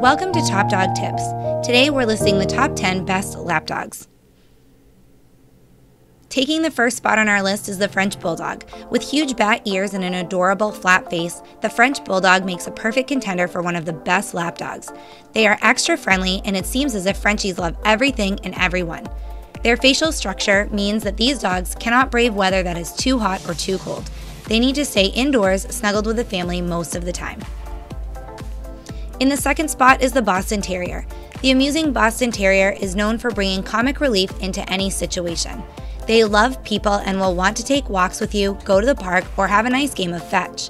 Welcome to Top Dog Tips. Today we're listing the top 10 best lapdogs. Taking the first spot on our list is the French Bulldog. With huge bat ears and an adorable flat face, the French Bulldog makes a perfect contender for one of the best lapdogs. They are extra friendly, and it seems as if Frenchies love everything and everyone. Their facial structure means that these dogs cannot brave weather that is too hot or too cold. They need to stay indoors, snuggled with the family most of the time. In the second spot is the Boston Terrier. The amusing Boston Terrier is known for bringing comic relief into any situation. They love people and will want to take walks with you, go to the park, or have a nice game of fetch.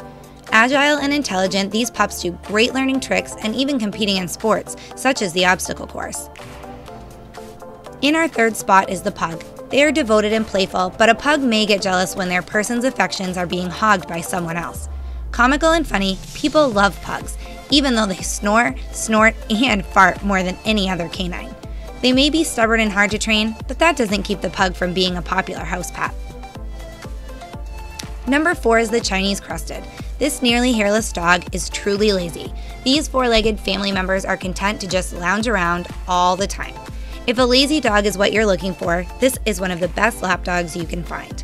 Agile and intelligent, these pups do great learning tricks and even competing in sports, such as the obstacle course. In our third spot is the Pug. They are devoted and playful, but a pug may get jealous when their person's affections are being hogged by someone else. Comical and funny, people love pugs, even though they snore, snort, and fart more than any other canine. They may be stubborn and hard to train, but that doesn't keep the pug from being a popular house pet. Number 4 is the Chinese Crested. This nearly hairless dog is truly lazy. These four-legged family members are content to just lounge around all the time. If a lazy dog is what you're looking for, this is one of the best lapdogs you can find.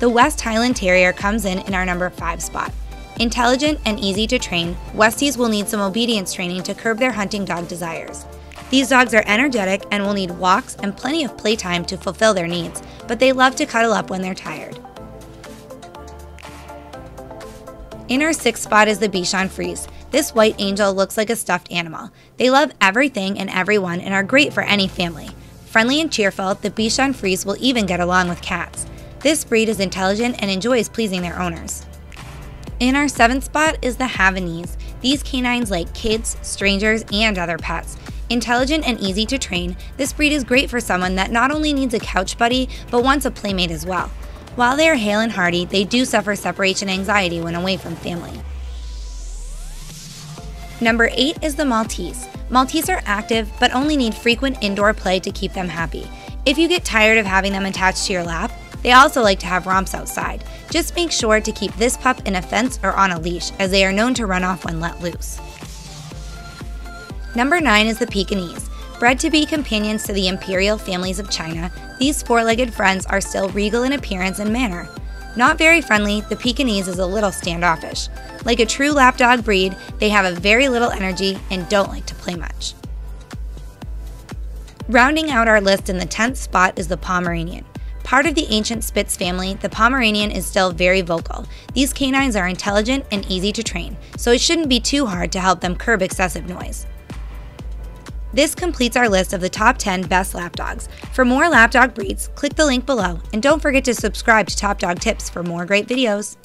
The West Highland Terrier comes in our number 5 spot. Intelligent and easy to train, Westies will need some obedience training to curb their hunting dog desires. These dogs are energetic and will need walks and plenty of playtime to fulfill their needs, but they love to cuddle up when they're tired. In our 6th spot is the Bichon Frise. This white angel looks like a stuffed animal. They love everything and everyone and are great for any family. Friendly and cheerful, the Bichon Frise will even get along with cats. This breed is intelligent and enjoys pleasing their owners. In our 7th spot is the Havanese. These canines like kids, strangers, and other pets. Intelligent and easy to train, this breed is great for someone that not only needs a couch buddy, but wants a playmate as well. While they are hale and hearty, they do suffer separation anxiety when away from family. Number 8 is the Maltese. Maltese are active, but only need frequent indoor play to keep them happy. If you get tired of having them attached to your lap, they also like to have romps outside. Just make sure to keep this pup in a fence or on a leash, as they are known to run off when let loose. Number 9 is the Pekingese. Bred to be companions to the imperial families of China, these four-legged friends are still regal in appearance and manner. Not very friendly, the Pekingese is a little standoffish. Like a true lapdog breed, they have a very little energy and don't like to play much. Rounding out our list in the 10th spot is the Pomeranian. Part of the ancient Spitz family, the Pomeranian is still very vocal. These canines are intelligent and easy to train, so it shouldn't be too hard to help them curb excessive noise. This completes our list of the top 10 best lapdogs. For more lapdog breeds, click the link below, and don't forget to subscribe to Top Dog Tips for more great videos.